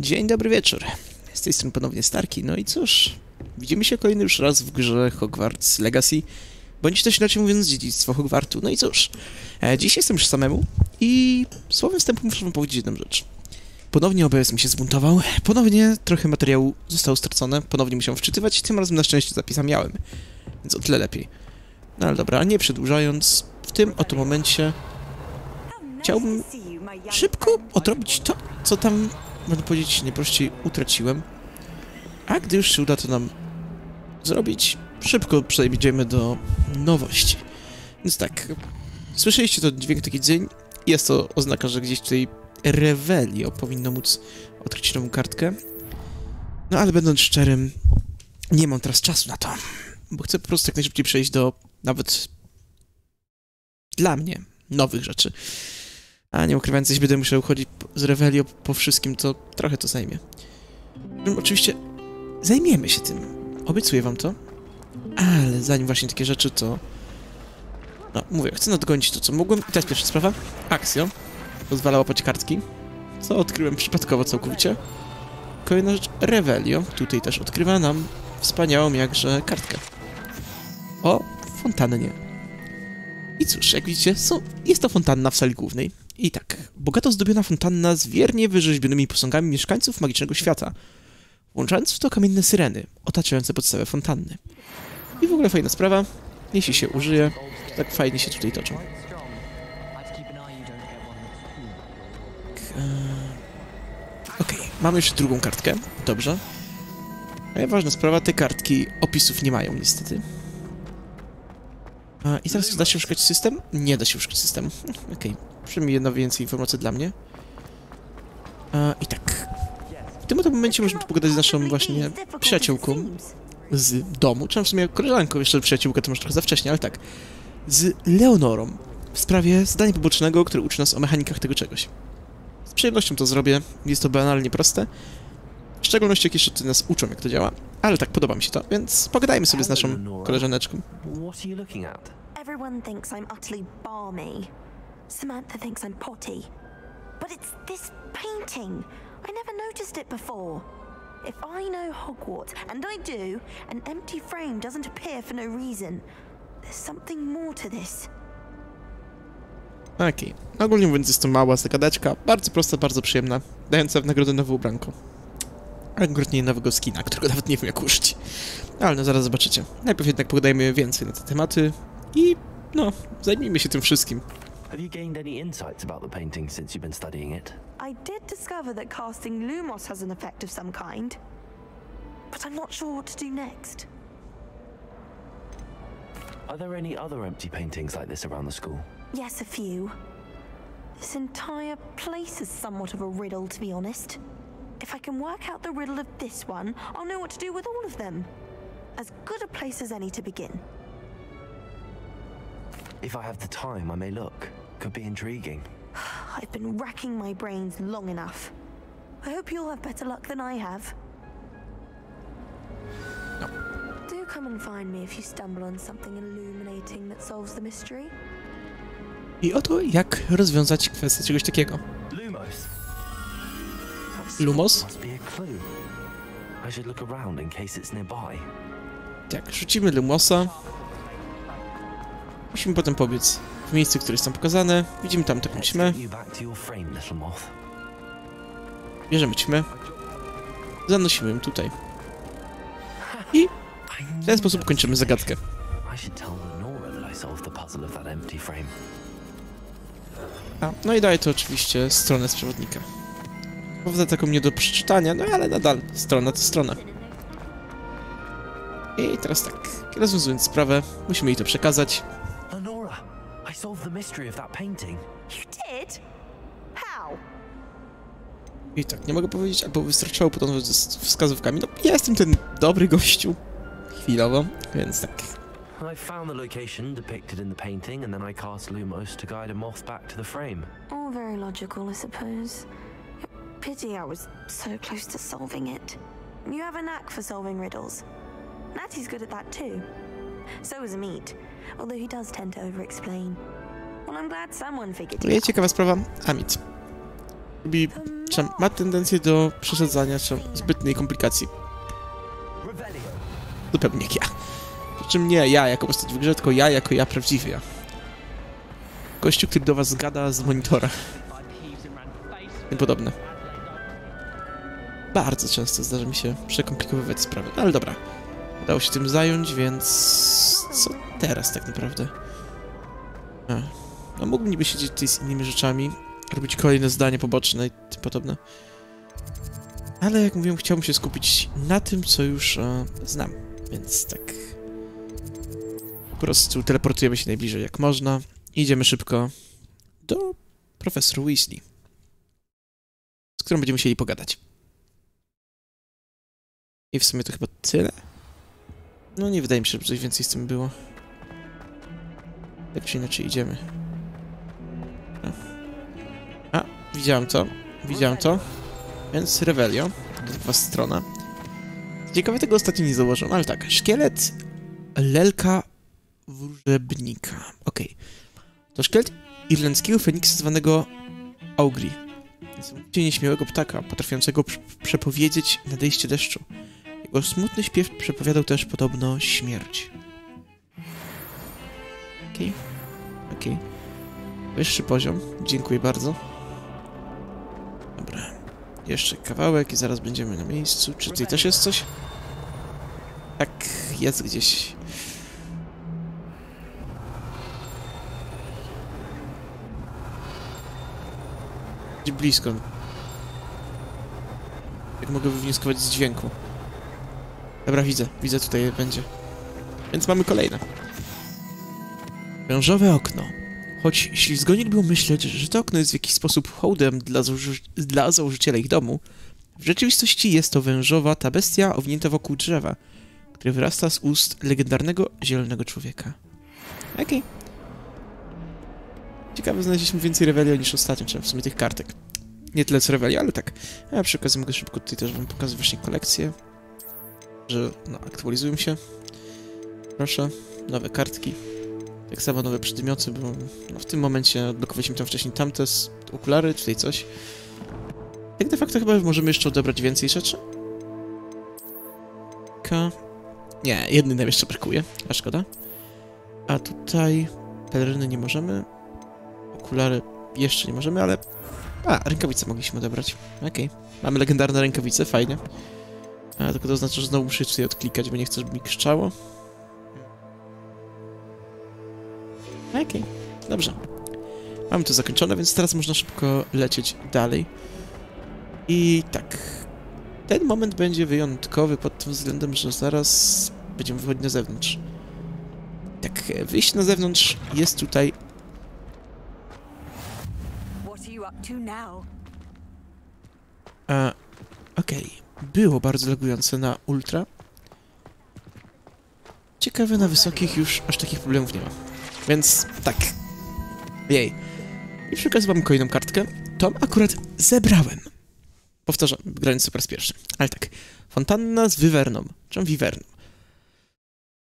Dzień dobry wieczór. Z tej strony ponownie Starkey. No i cóż, widzimy się kolejny już raz w grze Hogwarts Legacy, bądź też inaczej mówiąc dziedzictwo Hogwartu. No i cóż, dziś jestem już samemu i słowem wstępu muszę wam powiedzieć jedną rzecz. Ponownie OBS mi się zbuntował, ponownie trochę materiału zostało stracone, ponownie musiałem wczytywać i tym razem na szczęście zapisa miałem, więc o tyle lepiej. No ale dobra, nie przedłużając, w tym oto momencie chciałbym szybko odrobić to, co tam, można powiedzieć, najprościej utraciłem. A gdy już się uda to nam zrobić, szybko przejdziemy do nowości. Więc tak, słyszeliście to dźwięk taki dzień. Jest to oznaka, że gdzieś tutaj Revelio powinno móc odkryć nową kartkę. No ale będąc szczerym, nie mam teraz czasu na to, bo chcę po prostu jak najszybciej przejść do nawet dla mnie nowych rzeczy. A nie ukrywając, jeśli będę musiał chodzić z Revelio po wszystkim, to trochę to zajmie. Oczywiście zajmiemy się tym. Obiecuję wam to. Ale zanim właśnie takie rzeczy, to... No, mówię, chcę nadgonić to, co mogłem. I teraz pierwsza sprawa. Axio pozwala łapać kartki, co odkryłem przypadkowo całkowicie. Kolejna rzecz, Revelio. Tutaj też odkrywa nam wspaniałą jakże kartkę. O fontannie. I cóż, jak widzicie, jest to fontanna w sali głównej. I tak, bogato zdobiona fontanna z wiernie wyrzeźbionymi posągami mieszkańców magicznego świata, włączając w to kamienne syreny otaczające podstawę fontanny. I w ogóle fajna sprawa, jeśli się użyje, to tak fajnie się tutaj toczą. Okej, mamy jeszcze drugą kartkę, dobrze. Ale ważna sprawa, te kartki opisów nie mają niestety. I teraz da się uszukać system? Nie da się uszukać systemu. Okej, przynajmniej jedna więcej informacji dla mnie. I tak. W tym oto momencie możemy pogadać z naszą właśnie przyjaciółką z domu. Czy w sumie koleżanką, jeszcze przyjaciółka to może trochę za wcześnie, ale tak. Z Leonorą w sprawie zadania pobocznego, które uczy nas o mechanikach tego czegoś. Z przyjemnością to zrobię. Jest to banalnie proste. W szczególności jak jeszcze ty nas uczą, jak to działa. Ale tak, podoba mi się to, więc pogadajmy sobie z naszą koleżaneczką. Everyone thinks I'm utterly balmy. Samantha thinks I'm potty. But it's this painting. I never noticed it before. If I know Hogwarts, and I do, an empty frame doesn't appear for no reason. There's something more to this. Okej. Ogólnie mówiąc, jest to mała zagadeczka. Bardzo prosta, bardzo przyjemna. Dająca w nagrodę nowe ubranko. Ale konkretnie nowego skina, którego nawet nie wiem jak użyć. Ale no zaraz zobaczycie. Najpierw jednak pogadajmy więcej na te tematy. I no, zajmijmy się tym wszystkim. Have you gained any insights about the painting since you've been studying it? I did discover that casting Lumos has an effect of some kind, but I'm not sure what to do next. Are there any other empty paintings like this around the school? Yes, a few. This entire place is somewhat of a riddle, to be honest. If I can work out the riddle of this one, I'll know what to do with all of them. As good a place as any to begin. If I have the time, I may look. Could be intriguing. I've been racking my brains long enough. I hope you'll have better luck than I have. No. Do come and find me if you stumble on something illuminating that solves the mystery. I oto jak rozwiązać kwestię czegoś takiego. Lumos. Lumos? Tak, rzucimy Lumosa. Musimy potem pobiec w miejscu, które jest tam pokazane. Widzimy tam taką ćmę. Bierzemy ćmę. Zanosimy ją tutaj. I w ten sposób kończymy zagadkę. A, no i daje to oczywiście stronę z przewodnika. Powodza taką nie do przeczytania, no ale nadal strona to strona. I teraz tak, rozwiązując sprawę, musimy jej to przekazać. Leonora, I solved the mystery of that painting. You did? How? I tak, nie mogę powiedzieć, albo wystarczało podążać z wskazówkami. No, ja jestem ten dobry gościu. Chwilowo, więc tak. I found the location depicted in the painting and then I cast Lumos to guide a moth back to the frame. All very logical, I suppose. Pity I was so close to solving it. You have a knack for solving riddles. Natty's good at that too. So is Amit, although he does tend to over-explain. Well, I'm glad someone figured it out. Ciekawa sprawa, Amit. Robi, ma tendencję do przesadzania zbytniej komplikacji. Zupełnie jak ja. Przy czym nie ja jako postać w grze, tylko ja jako ja prawdziwy ja. Gościu, który do was gada z monitora. I podobne. Bardzo często zdarza mi się przekomplikowywać sprawy, no ale dobra. Udało się tym zająć, więc... co teraz tak naprawdę? No mógłbym niby siedzieć tutaj z innymi rzeczami, robić kolejne zdanie poboczne i tym podobne. Ale jak mówiłem, chciałbym się skupić na tym, co już znam, więc tak... po prostu teleportujemy się najbliżej jak można. Idziemy szybko do profesor Weasley, z którą będziemy musieli pogadać. I w sumie to chyba tyle? No nie wydaje mi się, żeby coś więcej z tym było. Tak czy inaczej idziemy. A, widziałem to. Więc Revelio, druga strona. Ciekawe, tego ostatnio nie zauważyłem, ale tak. Szkielet lelka wróżebnika. Okej. To szkielet irlandzkiego feniksa zwanego Augri. Zmówicie nieśmiałego ptaka, potrafiącego przepowiedzieć nadejście deszczu. Jego smutny śpiew przepowiadał też podobno śmierć. Okej, okej. Wyższy poziom, dziękuję bardzo. Dobra, jeszcze kawałek i zaraz będziemy na miejscu. Czy tutaj też jest coś? Tak, jest gdzieś. Blisko. Jak mogę wywnioskować z dźwięku. Dobra, widzę tutaj będzie. Więc mamy kolejne. Wężowe okno. Choć ślizgonik był myśleć, że to okno jest w jakiś sposób hołdem dla założyciela ich domu, w rzeczywistości jest to wężowa ta bestia owinięta wokół drzewa, które wyrasta z ust legendarnego zielonego człowieka. Okej. Ciekawe, znaleźliśmy więcej Revelio niż ostatnio, czyli w sumie tych kartek. Nie tyle co Revelio, ale tak. A przy okazji mogę szybko tutaj też wam pokazać właśnie kolekcję. Że, no, aktualizują się. Proszę, nowe kartki. Tak samo nowe przedmioty, bo no, w tym momencie odblokowaliśmy tam wcześniej tamte okulary, tutaj coś. Tak de facto chyba możemy jeszcze odebrać więcej rzeczy. Nie, jednej nam jeszcze brakuje, a szkoda. A tutaj peleryny nie możemy. Okulary jeszcze nie możemy, ale... a, rękawice mogliśmy odebrać. Okej. Mamy legendarne rękawice, fajnie. Ale tylko to znaczy, że znowu muszę tutaj odklikać, bo nie chcę, żeby mi krzyczało. Okej. Dobrze. Mamy to zakończone, więc teraz można szybko lecieć dalej. I tak... ten moment będzie wyjątkowy pod tym względem, że zaraz będziemy wychodzić na zewnątrz. Tak, wyjście na zewnątrz jest tutaj... Okej. Było bardzo legujące na ultra. Ciekawe, na wysokich już aż takich problemów nie ma. Więc tak. Jej. I przy okazji mam kolejną kartkę. Tą akurat zebrałem. Powtarzam, granicy po raz pierwszy. Ale tak. Fontanna z wiwerną. Czemu wiwerną?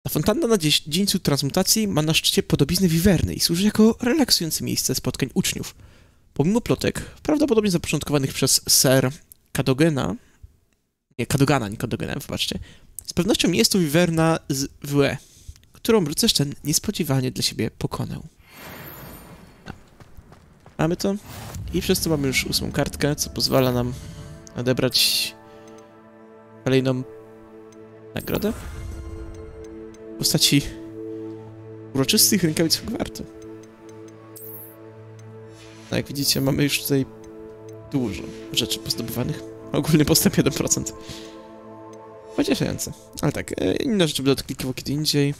Ta fontanna na dzieńcu transmutacji ma na szczycie podobiznę wiwerny i służy jako relaksujące miejsce spotkań uczniów. Pomimo plotek, prawdopodobnie zapoczątkowanych przez Sir Cadogana... nie, Cadogana, nie Cadogana, wybaczcie. Z pewnością jest to wiwerna z WE, którą rycerz ten niespodziewanie dla siebie pokonał. Mamy to. I przez to mamy już 8. kartkę, co pozwala nam odebrać kolejną nagrodę w postaci uroczystych rękawic Hogwartu. No jak widzicie, mamy już tutaj dużo rzeczy pozdobywanych. Ogólny postęp 1%. Pocieszające. Ale tak, inne rzeczy będę odklikiwał kiedy indziej.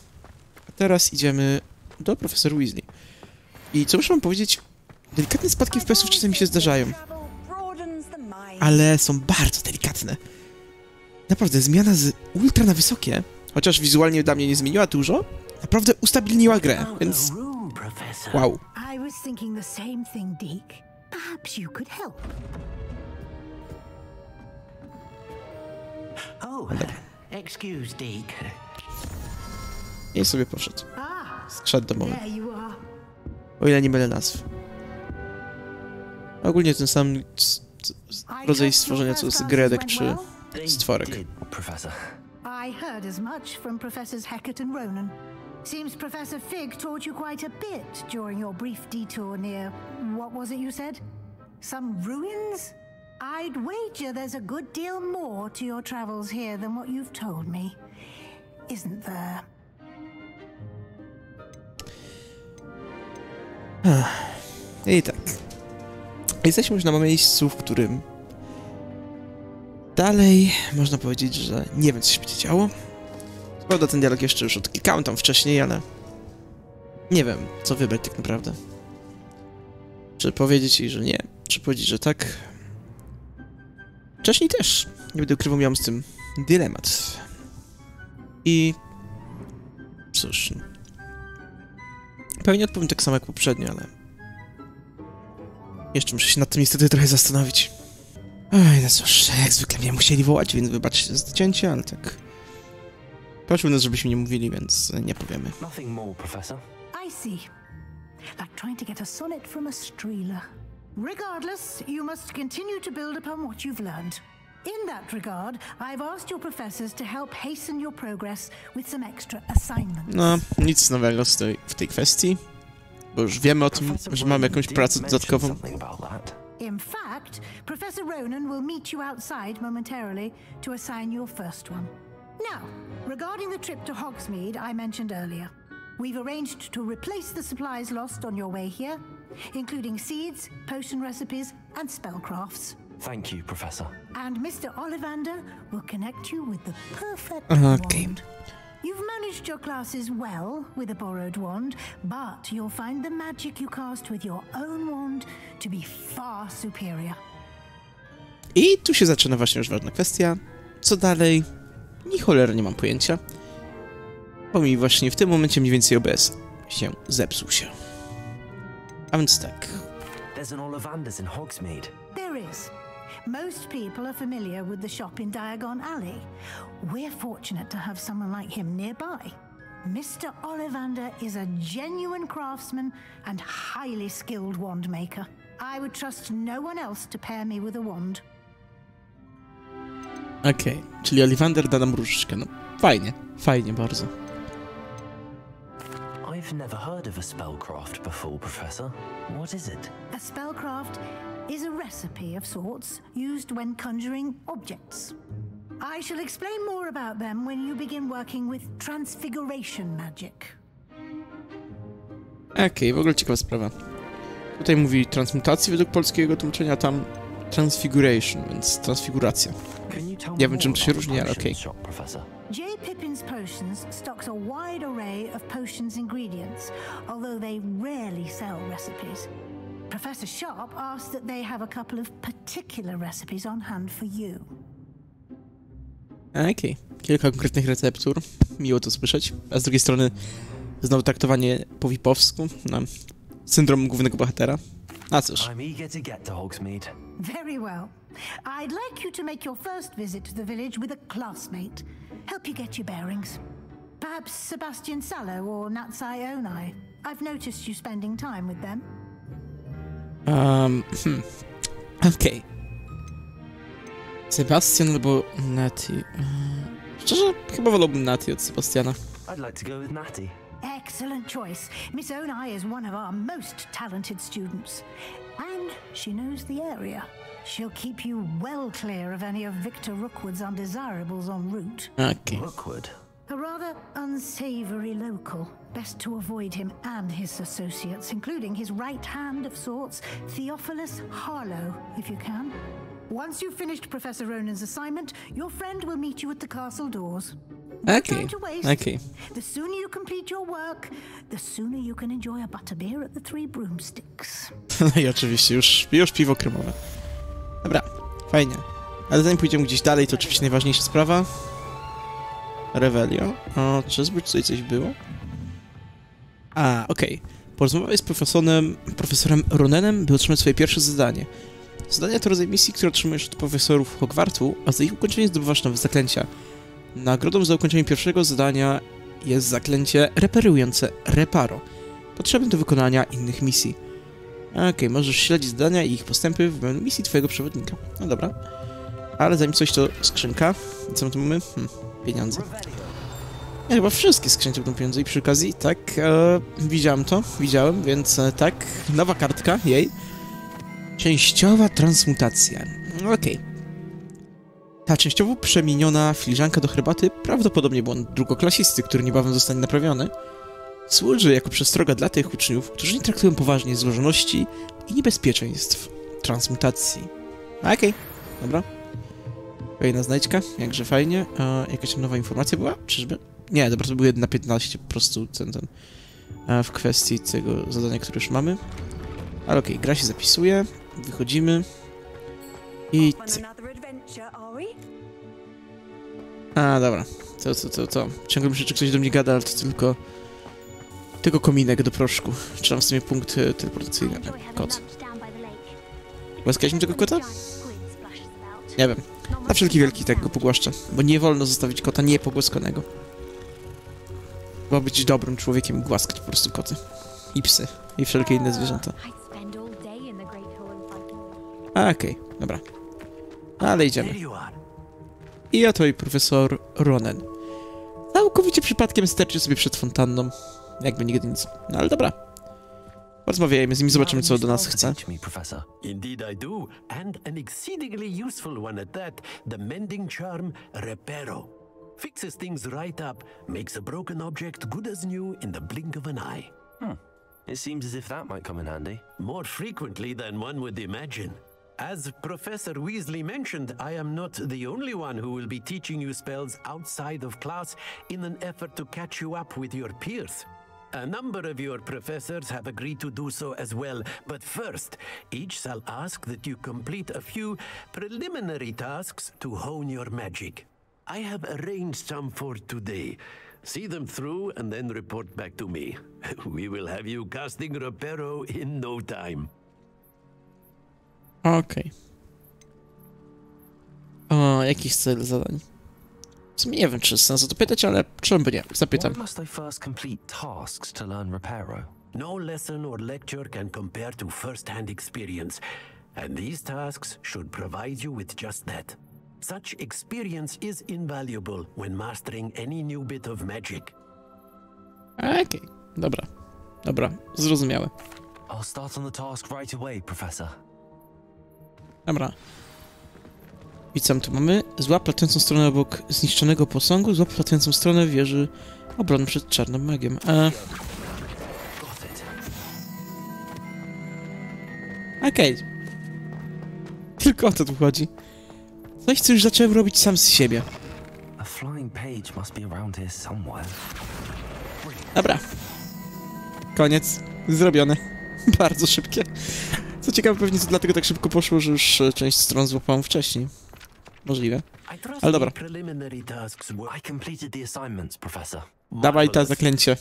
A teraz idziemy do profesor Weasley. I co muszę wam powiedzieć, delikatne spadki FPS-ów czasami się zdarzają. Ale są bardzo delikatne. Naprawdę, zmiana z ultra na wysokie, chociaż wizualnie dla mnie nie zmieniła dużo, naprawdę ustabilniła grę, więc... wow. I sobie poszedł. Skrzat domowy. O ile nie mylę nazw. Ogólnie ten sam rodzaj stworzenia, co jest gredek czy stworek. I heard as much from Professors Heckett and Ronan. Seems Professor Figg taught you quite a bit during your brief detour near, what was it you said? Some ruins? I'd wager there's a good deal more to your travels here than what you've told me. Isn't there? I tak. Jesteśmy już na miejscu, w którym dalej można powiedzieć, że nie wiem, co się będzie działo. Prawda, ten dialog jeszcze już odklikałem tam wcześniej, ale nie wiem, co wybrać tak naprawdę. Czy powiedzieć jej, że nie? Czy powiedzieć, że tak? Wcześniej też, nie będę ukrywał, miałem z tym dylemat. I cóż, pewnie odpowiem tak samo jak poprzednio, ale jeszcze muszę się nad tym niestety trochę zastanowić. Ej, no cóż, jak zwykle mnie musieli wołać, więc wybaczcie za zdjęcie, ale tak... Proszę nas, żebyśmy nie mówili, więc nie powiemy. Nothing more, Professor. I see. Like trying to get a sonnet from a streeler. Regardless, you must continue to build upon what you've learned. In that regard, I've asked your professors to help hasten your progress with some extra assignments. No, nic nowego w tej kwestii, bo już wiemy o tym, że mamy jakąś pracę dodatkową. In fact, Professor Ronan will meet you outside momentarily to assign your first one. Now, regarding the trip to Hogsmeade I mentioned earlier, we've arranged to replace the supplies lost on your way here, including seeds, potion recipes, and spellcrafts. Thank you, Professor. And Mr. Ollivander will connect you with the perfect wand. You've managed your classes well with a borrowed wand, but you'll find the magic you cast with your own wand to be far superior. I tu się zaczyna właśnie już ważna kwestia. Co dalej? Ni cholera nie mam pojęcia, bo mi właśnie w tym momencie mniej więcej OBS się zepsuł się. A więc tak. There's an Ollivander's in Hogsmeade. There is. Most people are familiar with the shop in Diagon Alley. We're fortunate to have someone like him nearby. Mr. Ollivander is a genuine craftsman and highly skilled wand maker. I would trust no one else to pair me with a wand. Okej, czyli Ollivander da nam różdżkę. No fajnie, fajnie bardzo. I've never heard of a spellcraft before, Professor. What is it? A spellcraft is a recipe of sorts used when conjuring objects. I shall explain more about them when you begin working with transfiguration magic. Okej, w ogóle ciekawa sprawa. Tutaj mówi transmutacji według polskiego tłumaczenia, tam transfiguration, więc transfiguracja. Nie wiem, czym to się różni, ale okej. J. Pippin's Potions stocks a wide array of potions ingredients, although they rarely sell recipes. Professor Sharp asked that they have a couple of particular recipes on hand for you. Okej. Kilka konkretnych receptur. Miło to słyszeć. A z drugiej strony znowu traktowanie po wipowsku na syndrom głównego bohatera. A cóż. Very well. I'd like you to make your first visit to the village with a classmate. Help you get your bearings. Perhaps Sebastian Sallow or Natsai Onai. I've noticed you spending time with them. Okej. Sebastian albo Natty. Szczerze, chyba wolałbym Natty od Sebastiana. I'd like to go with Natty. Excellent choice. Miss Onai is one of our most talented students. And she knows the area. She'll keep you well clear of any of Victor Rookwood's undesirables en route. Okay. Rookwood? A rather unsavory local. Best to avoid him and his associates, including his right hand of sorts, Theophilus Harlow, if you can. Once you've finished Professor Ronan's assignment, your friend will meet you at the castle doors. Okay. Okay. The sooner you complete your work, the sooner you can enjoy a butterbeer at the Three Broomsticks. No i oczywiście już piwo kremowe. Dobra, fajnie. Ale zanim pójdziemy gdzieś dalej, to oczywiście najważniejsza sprawa. Revelio. O, czyżby tutaj coś było? A, okej. Porozmawiaj z profesorem Ronanem, by otrzymać swoje pierwsze zadanie. Zadanie to rodzaj misji, które otrzymujesz od profesorów Hogwartu, a za ich ukończenie zdobywasz nowe zaklęcia. Nagrodą za ukończenie pierwszego zadania jest zaklęcie reperujące Reparo, potrzebne do wykonania innych misji. Okej, możesz śledzić zadania i ich postępy w misji twojego przewodnika. No dobra. Ale zanim coś, to skrzynka. Co my tu mamy? Pieniądze. Ja chyba wszystkie skrzynki będą pieniądze i przy okazji, tak, widziałem, więc tak, nowa kartka, jej. Częściowa transmutacja. Okej. Ta częściowo przemieniona filiżanka do herbaty, prawdopodobnie błąd drugoklasisty, który niebawem zostanie naprawiony, służy jako przestroga dla tych uczniów, którzy nie traktują poważnie złożoności i niebezpieczeństw transmutacji. Okej, dobra. Kolejna znajdźka, jakże fajnie. Jakaś nowa informacja była? Czyżby? Nie, dobra, to był 1 na 15 po prostu ten. W kwestii tego zadania, które już mamy. Ale okej, gra się zapisuje, wychodzimy. I... dobra, to. Ciągle myślę, czy ktoś do mnie gada, ale to tylko... Tylko kominek do proszku. Czy mam w sumie punkt teleportacyjny? Kot. Głaskaliśmy tego kota? Nie wiem. Na wszelki wielki tak go pogłaszczę, bo nie wolno zostawić kota niepogłaskanego. Trzeba być dobrym człowiekiem i głaskać po prostu koty. I psy. I wszelkie inne zwierzęta. Okej, dobra. Ale idziemy. I oto i profesor Ronan. Całkowicie przypadkiem sterczy sobie przed fontanną. Jakby nigdy nic. No ale dobra. Porozmawiajmy z nim, zobaczymy, co do nas chce. Indeed I do, and an exceedingly useful one at that, the mending charm Reparo. Fixes things right up, makes a broken object good as new in the blink of an eye. It seems as if that might come in handy. More frequently than one would imagine. As Professor Weasley mentioned, I am not the only one who will be teaching you spells outside of class in an effort to catch you up with your peers. A number of your professors have agreed to do so as well, but first, each shall ask that you complete a few preliminary tasks to hone your magic. I have arranged some for today. See them through and then report back to me. We will have you casting Reparo in no time. Okej. O, jakiś cel zadań? W sumie nie wiem, czy jest sens o to pytać, ale czemu by nie? Zapytam. No lesson or lecture can compare to first-hand experience, and these tasks should provide you with just that. Such experience is invaluable when mastering any new bit of magic. Okej, dobra. Dobra, zrozumiałe. I'll start on the task right away, professor. Dobra. I co tu mamy? Złap latającą stronę obok zniszczonego posągu, złap latającą stronę wieży obrony przed czarnym magiem. Okej. Tylko o to tu chodzi. Coś, co już zacząłem robić sam z siebie. Dobra. Koniec. Zrobione. Bardzo szybkie. Co ciekawe, pewnie to dlatego tak szybko poszło, że już część stron złapałem wcześniej. Możliwe. Ale dobra. Dawaj ta zaklęcie.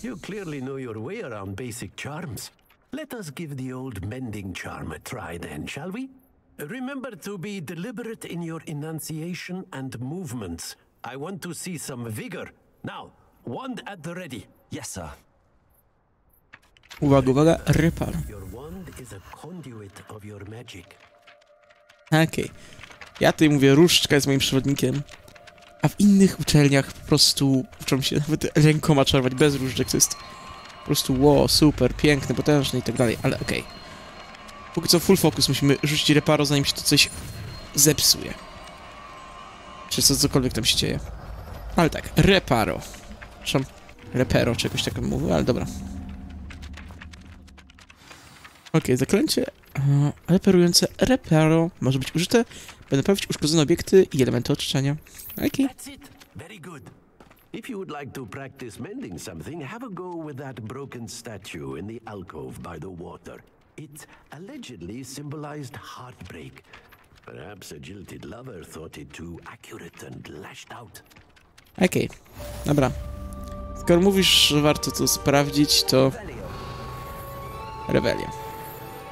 Remember to be deliberate in your enunciation and movements. I want to see some vigor. Now, wand at the ready. Yes, sir. Uwaga, uwaga, Reparo. Okej. Ja tutaj mówię, różdżka jest moim przewodnikiem. A w innych uczelniach po prostu uczą się nawet rękoma czarować bez różdżek. To jest po prostu wow, super, piękny, potężny i tak dalej, ale okej. Póki co full focus, musimy rzucić Reparo, zanim się to coś zepsuje. Czy cokolwiek tam się dzieje. Ale tak, Reparo. Przepraszam, Reparo, czy jakoś tak mówił, ale dobra. Okej, zaklęcie reperujące Reparo może być użyte, by naprawić uszkodzone obiekty i elementy oczyszczenia. Okej. If you would like to practice mending something, have a go with that broken statue in the alcove by the water. It allegedly symbolized heartbreak. Perhaps a jilted lover thought it too accurate and lashed out. Okej, dobra. Skoro mówisz, że warto to sprawdzić, to... Revelio.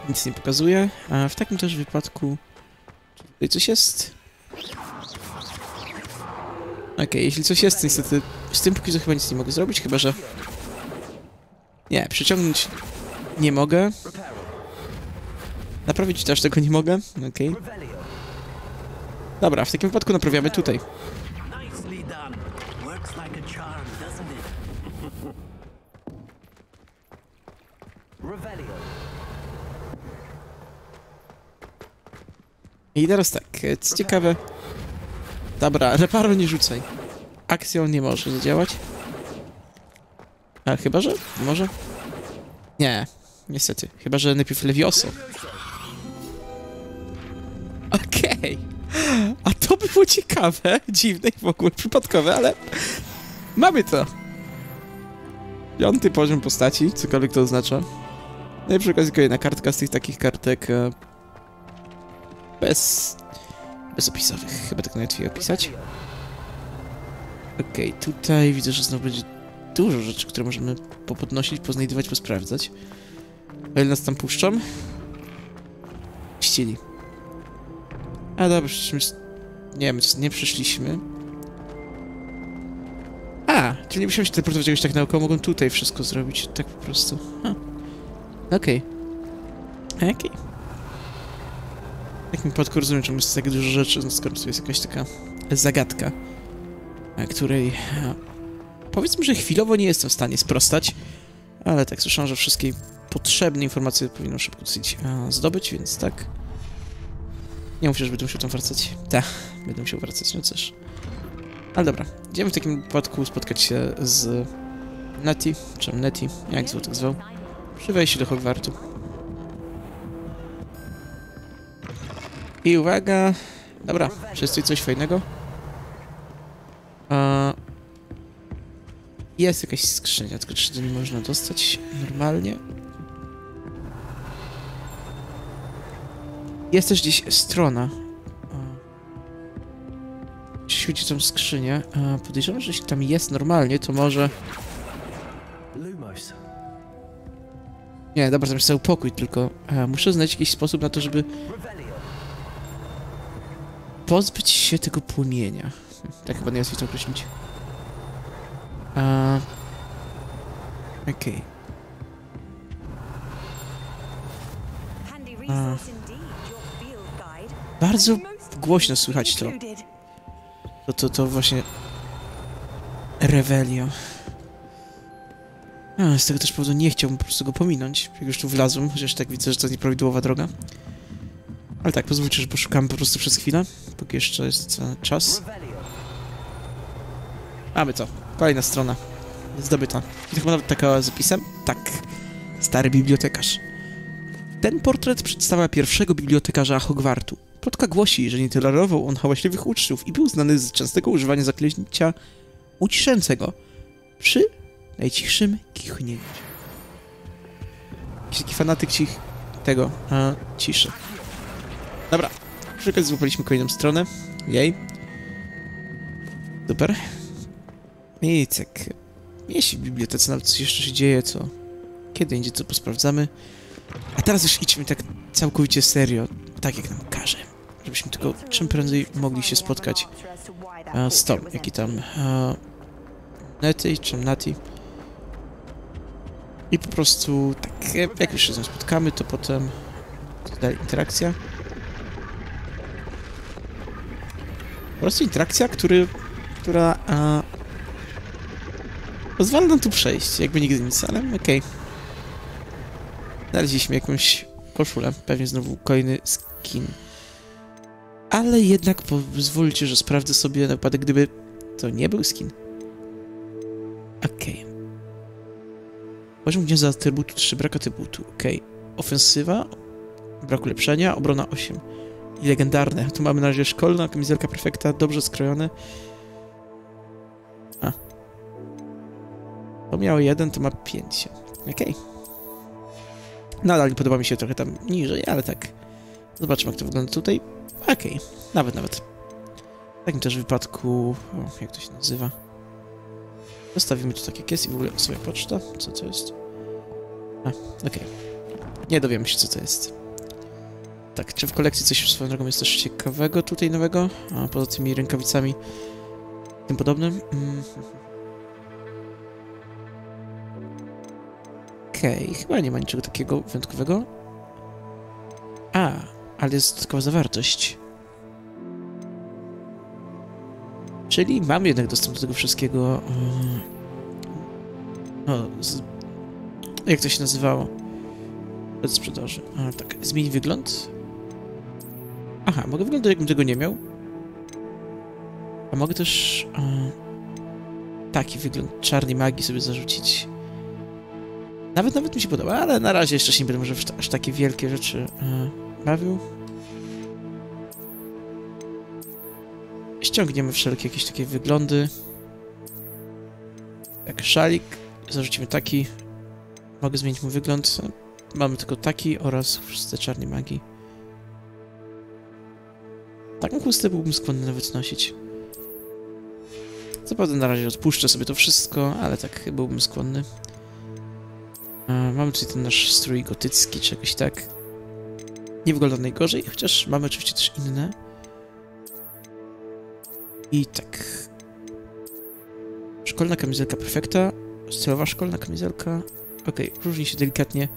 Nic nie pokazuje, a w takim też wypadku... Czy tutaj coś jest? Okej, jeśli coś jest, to niestety... Z tym póki co chyba nic nie mogę zrobić, chyba że... Nie, przyciągnąć nie mogę. Naprawić też tego nie mogę, okej. Dobra, w takim wypadku naprawiamy tutaj. I teraz tak, co ciekawe... Dobra, reparo nie rzucaj. Axio nie może zadziałać. A chyba, że? Może? Nie, niestety. Chyba, że najpierw Levioso. Okej. A to było ciekawe, dziwne i w ogóle przypadkowe, ale... Mamy to. 5. poziom postaci, cokolwiek to oznacza. No i przy okazji kolejna kartka z tych takich kartek... Bez opisowych. Chyba tak najłatwiej opisać. Okej, tutaj widzę, że znowu będzie dużo rzeczy, które możemy popodnosić, poznajdywać, posprawdzać. O ile nas tam puszczą? Ścieli. A dobra, przecież nie wiem, nie przyszliśmy. A, czyli nie musimy się teleportować jakoś tak naokoło, mogą tutaj wszystko zrobić, tak po prostu. Okej. Okej. W takim przypadku rozumiem, czemu jest tak dużo rzeczy, no skoro to jest jakaś taka zagadka, której powiedzmy, że chwilowo nie jestem w stanie sprostać, ale tak słyszałem, że wszystkie potrzebne informacje powinno szybko dosyć zdobyć, więc tak. Nie mówię, że będę musiał tam wracać. Tak, będę musiał wracać, no też. Ale dobra, idziemy w takim przypadku spotkać się z Nati, czy Neti, jak zło tak zwał, przy wejściu do Hogwartu. I uwaga! Dobra, wszyscy coś fajnego. Jest jakaś skrzynia, tylko czy do niej można dostać normalnie? Jest też gdzieś strona. Jeśli chodzi o tą skrzynię, podejrzewam, że jeśli tam jest normalnie, to może... Nie, dobra, tam jest cały pokój, tylko muszę znaleźć jakiś sposób na to, żeby... pozbyć się tego płomienia. Tak chyba nie jest to określić. Okej. Bardzo głośno słychać to. To właśnie... Revelio. Z tego też powodu nie chciałbym po prostu go pominąć. Jak już tu wlazłem, chociaż tak widzę, że to jest nieprawidłowa droga. Ale tak, pozwólcie, że poszukamy po prostu przez chwilę, póki jeszcze jest czas. Mamy to. Kolejna strona. Zdobyta. I to chyba nawet taka z opisem? Tak. Stary bibliotekarz. Ten portret przedstawia pierwszego bibliotekarza Hogwartu. Plotka głosi, że nie tolerował on hałaśliwych uczniów i był znany z częstego używania zaklęcia uciszającego przy najcichszym kichnięciu. Jakiś taki fanatyk ciszy. Dobra, przy okazji złapaliśmy kolejną stronę. Jej. Super. I tak. Jeśli w bibliotece nawet coś jeszcze się dzieje, co... Kiedy indziej to posprawdzamy. A teraz już idźmy tak całkowicie serio. Tak jak nam każe. Żebyśmy tylko czym prędzej mogli się spotkać z tą, jaki tam... Neti, czy Nati. I po prostu tak, jak już się z nią spotkamy, to potem... Dalej interakcja. Po prostu interakcja, która pozwala nam tu przejść, jakby nigdy nic, ale okej. Znaleźliśmy jakąś koszulę, pewnie znowu kolejny skin. Ale jednak pozwólcie, że sprawdzę sobie na wypadek, gdyby to nie był skin. Okej. Poziom gniazda atrybutu 3, brak atrybutu, okej. Ofensywa, brak ulepszenia, obrona 8. I legendarne. Tu mamy na razie szkolną, kamizelka perfekta, dobrze skrojone. A. To miało 1, to ma 5. Okej. Nadal nie podoba mi się trochę tam niżej, ale tak. Zobaczmy, jak to wygląda tutaj. Okej. Nawet. W takim też wypadku... O, jak to się nazywa? Zostawimy to tak, jak jest i w ogóle sobie poczta. Co to jest? A, okej. Nie dowiemy się, co to jest. Tak, czy w kolekcji coś swoją drogą jest też ciekawego tutaj nowego? A poza tymi rękawicami tym podobnym. Okej, chyba nie ma niczego takiego wyjątkowego. A, ale jest dodatkowa zawartość. Czyli mam jednak dostęp do tego wszystkiego. Jak to się nazywało? Od sprzedaży. A tak, zmień wygląd. Aha, mogę wyglądać, jakbym tego nie miał. A mogę też taki wygląd czarnej magii sobie zarzucić. Nawet mi się podoba, ale na razie jeszcze się nie będę może aż takie wielkie rzeczy bawił. Ściągniemy wszelkie jakieś takie wyglądy. Tak, szalik. Zarzucimy taki. Mogę zmienić mu wygląd. Mamy tylko taki oraz chustę czarnej magii. Taką chustę byłbym skłonny nawet nosić. Zapewne na razie odpuszczę sobie to wszystko, ale tak byłbym skłonny. Mamy tutaj ten nasz strój gotycki, czy jakoś tak. Nie wygląda najgorzej, chociaż mamy oczywiście też inne. I tak. Szkolna kamizelka perfekta. Celowa szkolna kamizelka. Okej, różni się delikatnie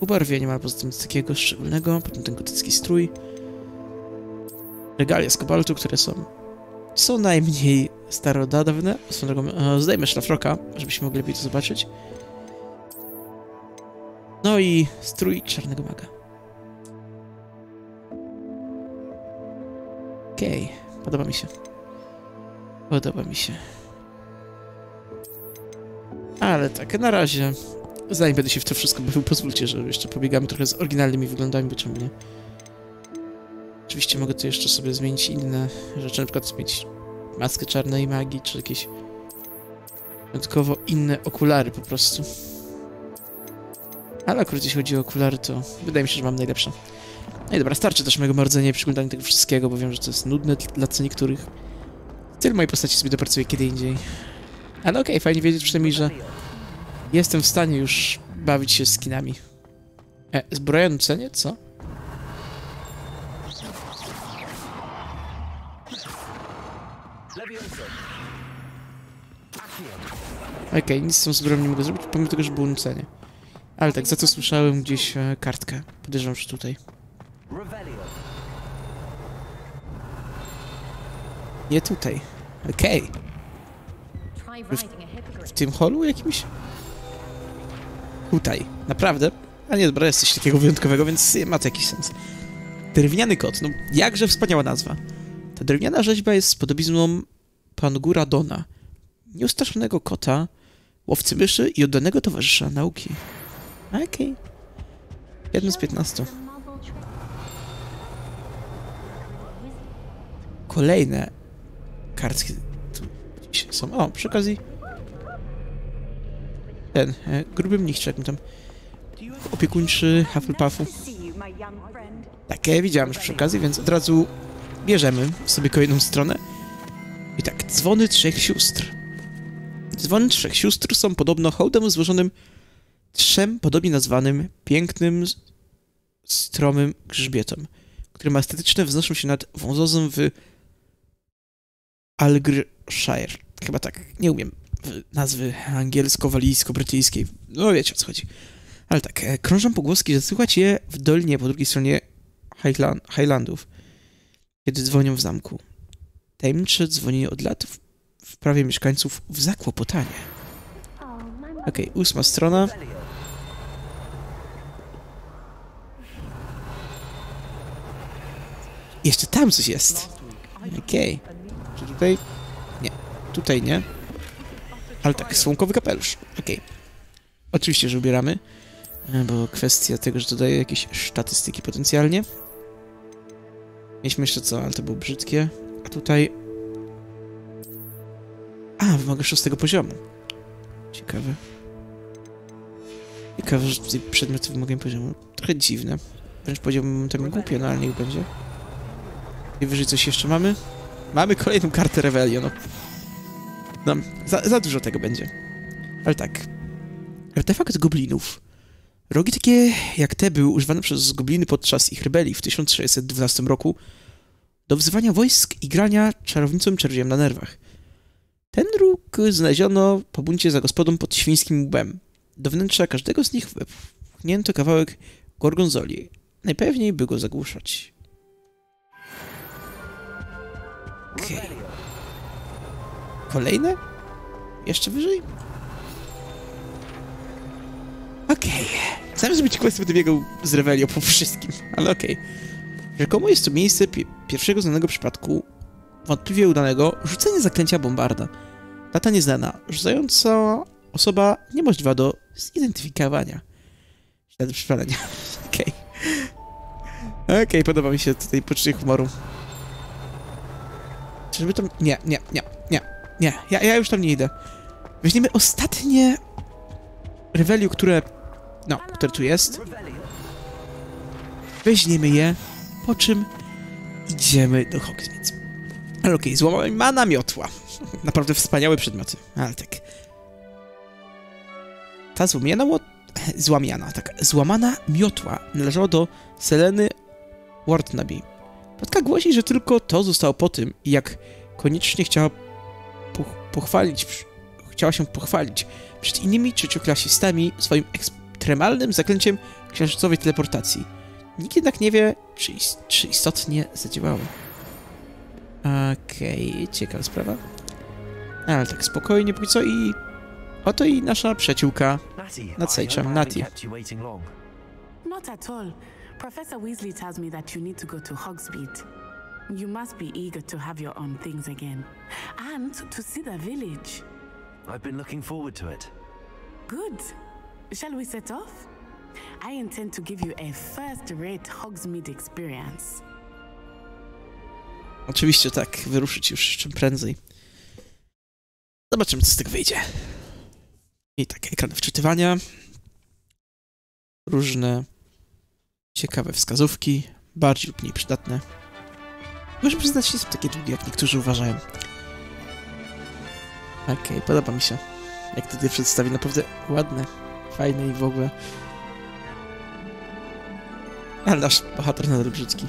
ubarwieniem, ale poza tym nic takiego szczególnego. Potem ten gotycki strój. Regalia z kobaltu, które są co najmniej starodawne. Zdejmę szlafroka, żebyśmy mogli lepiej to zobaczyć. No i strój czarnego maga. Okej, podoba mi się. Podoba mi się. Ale tak, na razie, zanim będę się w to wszystko bawił, pozwólcie, że jeszcze pobiegamy trochę z oryginalnymi wyglądami, bo czemu nie? Oczywiście mogę tu jeszcze sobie zmienić inne rzeczy, na przykład zmienić maskę czarnej magii, czy jakieś dodatkowo inne okulary po prostu. Ale akurat jeśli chodzi o okulary, to wydaje mi się, że mam najlepsze. No i dobra, starczy też mojego marudzenia i przeglądania tego wszystkiego, bo wiem, że to jest nudne dla co niektórych. Styl mojej postaci sobie dopracuję kiedy indziej. Ale okej, fajnie wiedzieć przynajmniej, że jestem w stanie już bawić się skinami. Zbroja na cenie? Co? Okej, nic z tą zbroją nie mogę zrobić, pomimo tego, że było na cenie. Ale tak, za to słyszałem gdzieś kartkę. Podejrzewam, że tutaj. Nie tutaj. Okej. W tym holu jakimś? Tutaj. Naprawdę? A nie, dobra, jest coś takiego wyjątkowego, więc ma to jakiś sens. Drewniany kot. No, jakże wspaniała nazwa. Ta drewniana rzeźba jest z podobizną Panguradona. Nieustraszonego kota, łowcy myszy i oddanego towarzysza nauki. Okej. 1 z 15. Kolejne kartki tu są. O, przy okazji ten gruby mnichczek tam opiekuńczy Hufflepuffu. Takie widziałem już przy okazji, więc od razu bierzemy sobie kolejną stronę. I tak, dzwony 3 sióstr. Dzwony 3 sióstr są podobno hołdem złożonym 3 podobnie nazwanym pięknym, stromym grzbietom, które majestatyczne wznoszą się nad wązozem w Algryshire. Chyba tak, nie umiem nazwy angielsko-walijsko-brytyjskiej. No wiecie, o co chodzi. Ale tak, krążą pogłoski, że słychać je w dolinie po drugiej stronie Highlandów, kiedy dzwonią w zamku. Tajemnicze dzwonienie od lat wprawia mieszkańców w zakłopotanie. Okej, 8 strona. Jeszcze tam coś jest. Okej. Czy tutaj? Nie. Tutaj nie. Ale tak, słonkowy kapelusz. Okej. Oczywiście, że ubieramy, bo kwestia tego, że dodaje jakieś statystyki potencjalnie. Mieliśmy jeszcze co, ale to było brzydkie. A tutaj... A, wymaga 6. poziomu. Ciekawe. Ciekawe, że tutaj przedmioty wymagają poziomu. Trochę dziwne. Wręcz powiedziałbym, to mi głupio, no ale niech będzie. I wyżej coś jeszcze mamy? Mamy kolejną kartę Revelio, no. No, za dużo tego będzie. Ale tak. Artefakt goblinów. Rogi takie jak te były używane przez gobliny podczas ich rebelii w 1612 roku do wzywania wojsk i grania czarownicą czarodziejem na nerwach. Ten róg znaleziono po buncie za gospodą pod świńskim łbem. Do wnętrza każdego z nich wepchnięto kawałek gorgonzoli. Najpewniej by go zagłuszać. Okej. Okay. Kolejne? Jeszcze wyżej? Okej. Okay. Zamiast być quest, będę biegał z Revelio po wszystkim, ale okej. Okay. Rzekomo jest to miejsce pierwszego znanego przypadku, wątpliwie udanego, rzucenia zaklęcia bombarda. Data nieznana, rzucająca osoba niemożliwa do zidentyfikowania. Ślady przypalenia. Okej. Okay. Okej, okay, podoba mi się tutaj poczucie humoru. Czyżby tam... Nie, ja już tam nie idę. Weźmiemy ostatnie... Revelio, które tu jest. Weźmiemy je, po czym idziemy do Hogsmeade. Ale okej, okay, złamałem mana miotła. Naprawdę wspaniałe przedmioty, ale tak. Ta złamana miotła należała do Seleny Wardnabee. Plotka głosi, że tylko to zostało po tym, jak koniecznie chciała się pochwalić przed innymi trzecioklasistami swoim ekstremalnym zaklęciem księżycowej teleportacji. Nikt jednak nie wie, czy istotnie zadziałało. Okej, okay, ciekawa sprawa. Ale tak spokojnie póki co i... Oto i nasza przyjaciółka Nati. Not at all. Professor Weasley tells me that you need to go to Hogsmeade. You must be eager to have your own things again and to see the village. I've been looking forward to it. Good. Shall we set off? I intend to give you a first-rate Hogsmeade experience. Oczywiście tak, wyruszyć już czym prędzej. Zobaczymy, co z tego wyjdzie. I tak, ekran wczytywania. Różne ciekawe wskazówki, bardziej lub mniej przydatne. Muszę przyznać, nie są takie długie, jak niektórzy uważają. Okej, okay, podoba mi się. Jak tutaj przedstawię, naprawdę ładne, fajne i w ogóle. Ale nasz bohater nadal brzydki.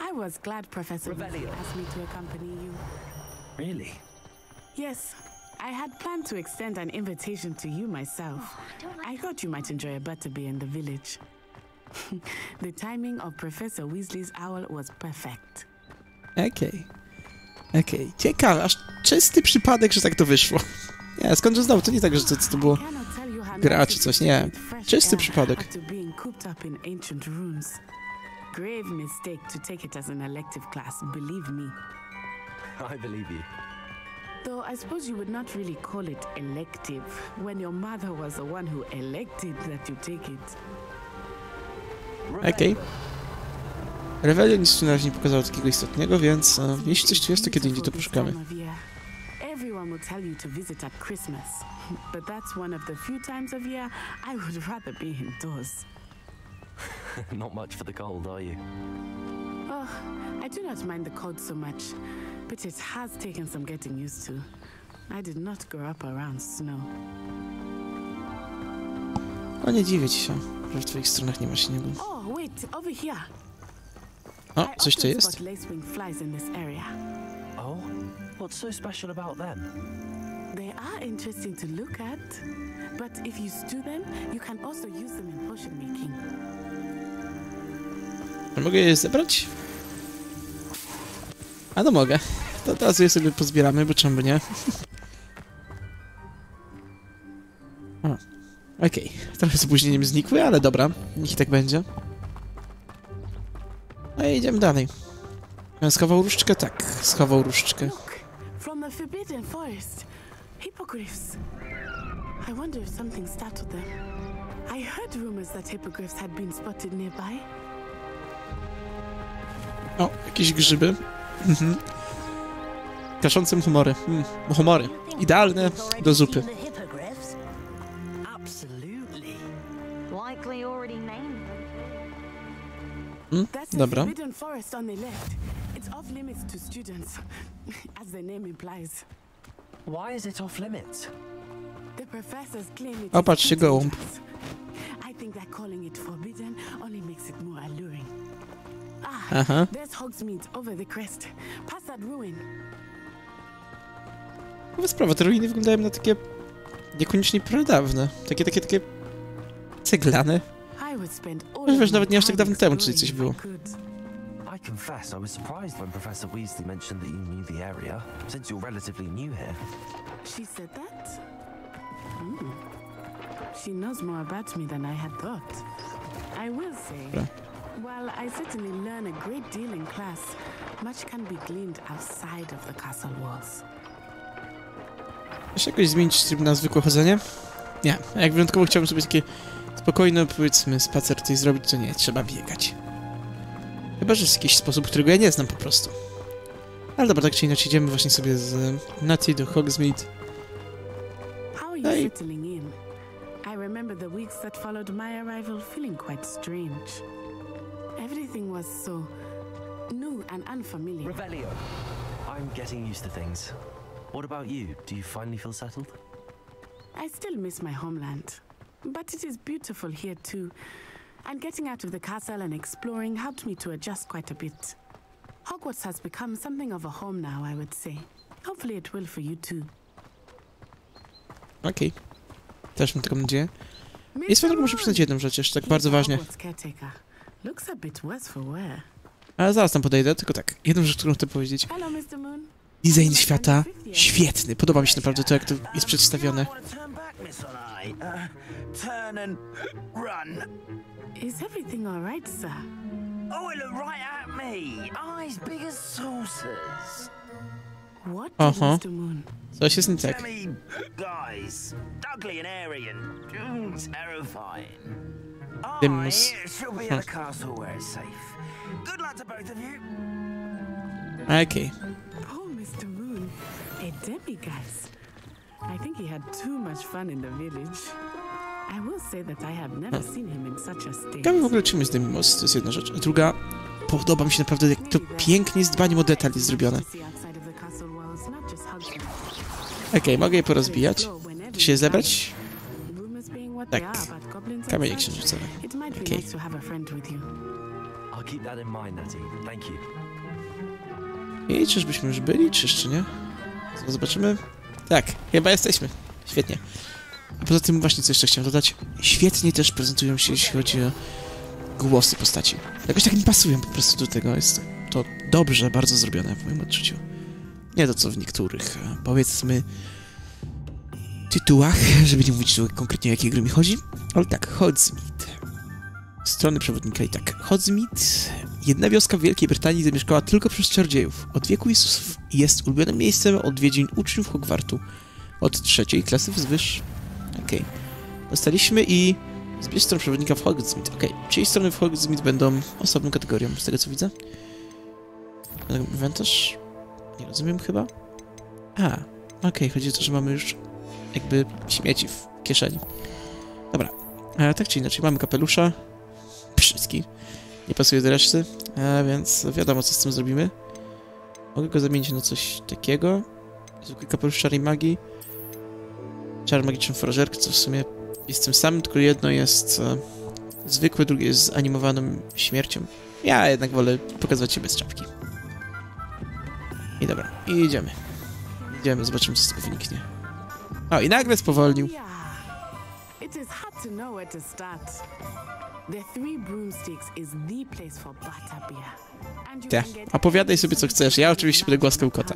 I was glad Professor Weasley asked me to accompany you. Really? Yes, I had planned to extend an invitation to you myself. I thought you might enjoy a butterbeer in the village. The timing of Professor Weasley's owl was perfect. Okej. Okej. Ciekawe, aż czysty przypadek, że tak to wyszło. Nie, skądże znowu, to nie tak, że to było gra czy coś, nie. Czysty przypadek. Grave mistake to take it as an elective class, believe me. I believe you. Though I suppose you would not really call it elective when your mother was the one who elected that you take it. Okej. Okay. Revelio nic tu na razie nie pokazało takiego istotnego, więc jeśli coś tu jest, to kiedy indziej to poszukamy. Everyone will tell you to visit at Christmas, but that's one of the few times of year I would rather be indoors. Not much for the cold, are you? Oh, I do not mind the cold so much, but it has taken some getting used to. I did not grow up around snow. O, nie dziwię ci się, że w twoich stronach nie ma śniegu. Oh, wait, over here. O, coś tu jest? Oh, what's so special about them? They are interesting to look at, but if you stew them, you can also use them in potion making. Mogę je zebrać? A no mogę. To teraz je sobie pozbieramy, bo czemu by nie? Okej, okay. Trochę z opóźnieniem znikły, ale dobra, niech tak będzie. No i idziemy dalej. Schował różdżkę? Tak, schował różdżkę. O, jakieś grzyby. Kaszącym humory. Humory. Idealne do zupy. Dobra. Opatrzcie gołąb. Aha. Chyba sprawa, te ruiny wyglądają na takie niekoniecznie pradawne. Takie ceglane. Wiesz, nawet nie aż tak dawno temu, czyli coś było. I confess, I was surprised when Professor Weasley mentioned that you knew the area, since you're relatively new here. She said that? Mm. She knows more about me than I had thought. I will say, while I certainly learn a great deal in class, much can be gleaned outside of the castle walls. Chcesz jakoś zmienić tryb na zwykłe chodzenie? Nie, jak wyjątkowo chciałbym sobie takie spokojne, powiedzmy, spacer tutaj zrobić, to nie, trzeba biegać. Chyba, że jest jakiś sposób, którego ja nie znam po prostu. Ale dobra, tak czy inaczej idziemy właśnie sobie z Natty do Hogsmeade. No i... Revelio. I'm getting used to things. What about you? Do you finally feel settled? I still miss my homeland, but it is beautiful here too. And getting out of the castle and exploring helped me to adjust quite a bit. Hogwarts has become something of a home now, I would say. Hopefully it will for you too. Okej. Też mam taką nadzieję. I swoją drogą muszę przyznać jedną rzecz, jeszcze tak bardzo ważnie. Ale zaraz tam podejdę, tylko tak, jedną rzecz, którą chcę powiedzieć. Design świata świetny. Podoba mi się naprawdę to, jak to jest przedstawione. Turn and run. Is everything all right, sir? Oh, it looked right at me. Eyes big as saucers. What is the moon? Coś jest nie tak. Guys, ugly and airy and terrifying. Should be at the castle where it's safe. Good luck to both of you. Okay. Oh, Mr. Moon, a demigod. I think he had too much fun in the village. I will say that I have never seen him in such a state. Ciekawe w ogóle czym jest Lumos, to jest jedna rzecz. A druga, podoba mi się naprawdę, jak to pięknie z dbaniem o detal jest zrobione. Okej, mogę je porozbijać. Czy się zebrać? Tak. Kamienie księżycowe. Okej. I czyżbyśmy już byli, czy jeszcze nie? Zobaczymy. Tak, chyba jesteśmy. Świetnie. A poza tym właśnie co jeszcze chciałem dodać. Świetnie też prezentują się, jeśli chodzi o głosy postaci. Jakoś tak nie pasują po prostu do tego. Jest to dobrze, bardzo zrobione w moim odczuciu. Nie to co w niektórych, powiedzmy, tytułach, żeby nie mówić konkretnie o jakiej gry mi chodzi. Ale tak, Hogsmeade. Strony przewodnika i tak. Hogsmeade. Jedna wioska w Wielkiej Brytanii zamieszkała tylko przez czarodziejów. Od wieku Jezusów jest ulubionym miejscem odwiedzin uczniów Hogwartu. Od trzeciej klasy wzwyż. Okej. Dostaliśmy i... Zbierz stronę przewodnika w Hogsmeade. Okej. Czyli strony w Hogsmeade będą osobną kategorią, z tego co widzę. Inwentarz? Nie rozumiem chyba. Okej. Chodzi o to, że mamy już jakby śmieci w kieszeni. Dobra. A tak czy inaczej, mamy kapelusza. Wszystki. Nie pasuje do reszty, więc wiadomo co z tym zrobimy. Mogę go zamienić na coś takiego. Zwykły kapelusz czarnej magii. Czar magiczny forażerk, co w sumie jest tym samym, tylko jedno jest zwykłe, drugie jest z animowaną śmiercią. Ja jednak wolę pokazywać się bez czapki. I dobra, idziemy. Idziemy, zobaczymy co z tego wyniknie. O, i nagle spowolnił. The Three Broomsticks is the place for butterbeer. Te, opowiadaj sobie co chcesz. Ja oczywiście będę głaskał kota.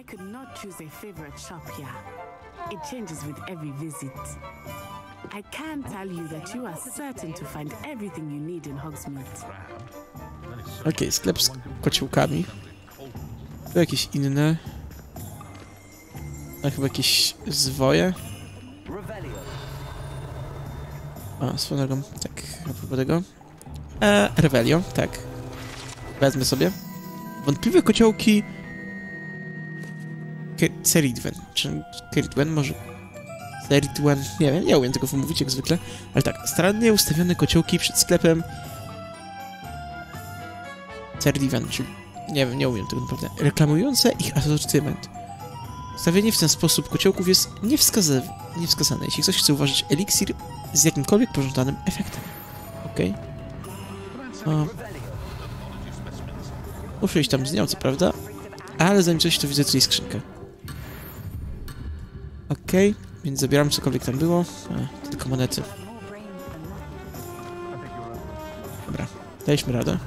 I could not choose a favorite shop here. It changes with every visit. I can tell you that you are certain to find everything you need in Hogsmeade. Okej, sklep z kociołkami. To jakieś inne. A chyba jakieś zwoje. Swoją drogą, tak, a propos tego. Revelio, tak. Wezmę sobie. Wątpliwe kociołki... Ceridwen, czy... Ceridwen, może... Ceridwen, nie wiem, nie umiem tego wymówić jak zwykle. Ale tak, starannie ustawione kociołki przed sklepem... Ceridwen, czyli... Nie wiem, nie umiem tego naprawdę. Reklamujące ich asortyment. Stawienie w ten sposób kociołków jest niewskazane, jeśli ktoś chce uważać eliksir z jakimkolwiek pożądanym efektem. Okej. Muszę iść tam z nią, co prawda? Ale zanim coś, to widzę tutaj skrzynkę. Okej, więc zabieram cokolwiek tam było. Tylko monety. Daliśmy radę.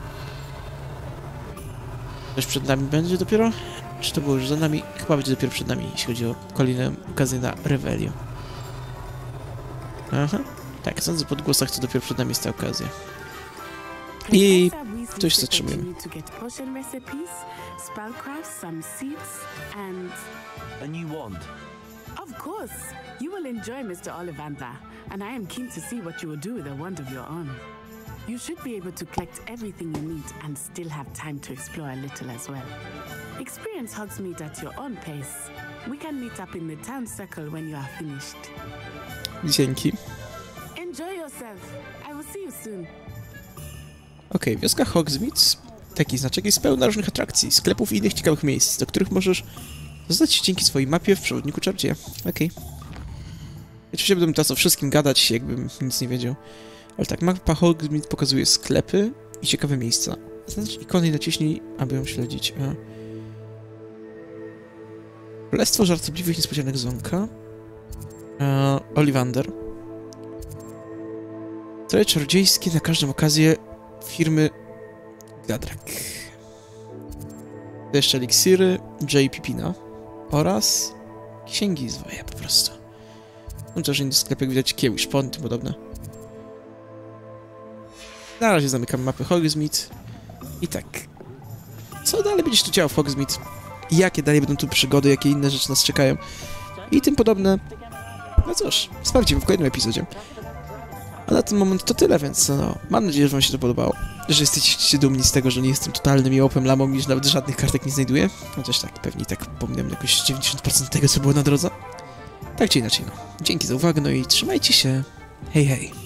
Coś przed nami będzie dopiero? Czy to było już za nami? Chyba będzie dopiero przed nami, jeśli chodzi o kolejne okazję na Revelio. Aha. Tak, sądzę po głosach, co dopiero przed nami jest ta okazja. I coś zatrzymujemy. Of course, you will enjoy Mr. Ollivander, and I am keen to see what you will do with a wand of your own. You should be able to collect everything you need and still have time to explore a little as well. Experience Hogsmeade at your own pace. We can meet up in the town circle when you are finished. Dzięki. Enjoy yourself. I will see you soon. Okej, wioska Hogsmeade, taki znaczek, jest pełna różnych atrakcji, sklepów i innych ciekawych miejsc, do których możesz zostać dzięki swojej mapie w przewodniku Czardzieja. Okej. Oczywiście będę teraz o wszystkim gadać, jakbym nic nie wiedział. Ale tak, mapa Hogsmeade pokazuje sklepy i ciekawe miejsca. Znaczy ikony i naciśnij, aby ją śledzić. Królestwo żartobliwych niespodzianek Zonka. Ollivander. Troje czarodziejskie na każdą okazję firmy Gadrak. To jeszcze eliksiry J. Pipina. Oraz księgi zwoja po prostu. No też inny sklep, jak widać, kieł i szpon i tym podobne. Na razie zamykam mapę Hogsmeade. I tak. Co dalej będzie się tu działo w Hogsmeade? Jakie dalej będą tu przygody, jakie inne rzeczy nas czekają? I tym podobne. No cóż, sprawdzimy w kolejnym epizodzie. A na ten moment to tyle, więc no, mam nadzieję, że wam się to podobało. Że jesteście dumni z tego, że nie jestem totalnym jełopem lamą i że nawet żadnych kartek nie znajduję. Chociaż tak, pewnie tak pomniałem jakoś 90% tego, co było na drodze. Tak czy inaczej, no. Dzięki za uwagę, no i trzymajcie się. Hej, hej.